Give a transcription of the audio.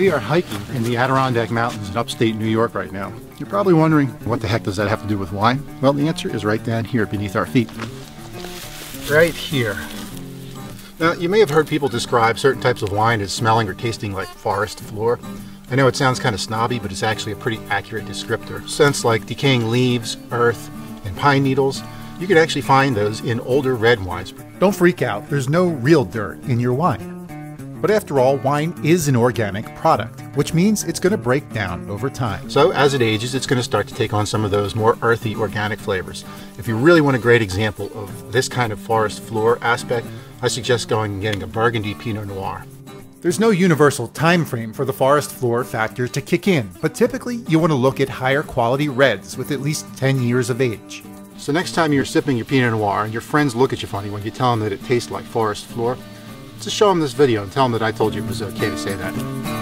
We are hiking in the Adirondack Mountains in upstate New York right now. You're probably wondering, what the heck does that have to do with wine? Well, the answer is right down here beneath our feet. Right here. Now, you may have heard people describe certain types of wine as smelling or tasting like forest floor. I know it sounds kind of snobby, but it's actually a pretty accurate descriptor. Scents like decaying leaves, earth, and pine needles, you can actually find those in older red wines. Don't freak out, there's no real dirt in your wine. But after all, wine is an organic product, which means it's going to break down over time. So as it ages, it's going to start to take on some of those more earthy organic flavors. If you really want a great example of this kind of forest floor aspect, I suggest going and getting a Burgundy Pinot Noir. There's no universal time frame for the forest floor factor to kick in, but typically you want to look at higher quality reds with at least 10 years of age. So next time you're sipping your Pinot Noir and your friends look at you funny when you tell them that it tastes like forest floor, just show them this video and tell them that I told you it was okay to say that.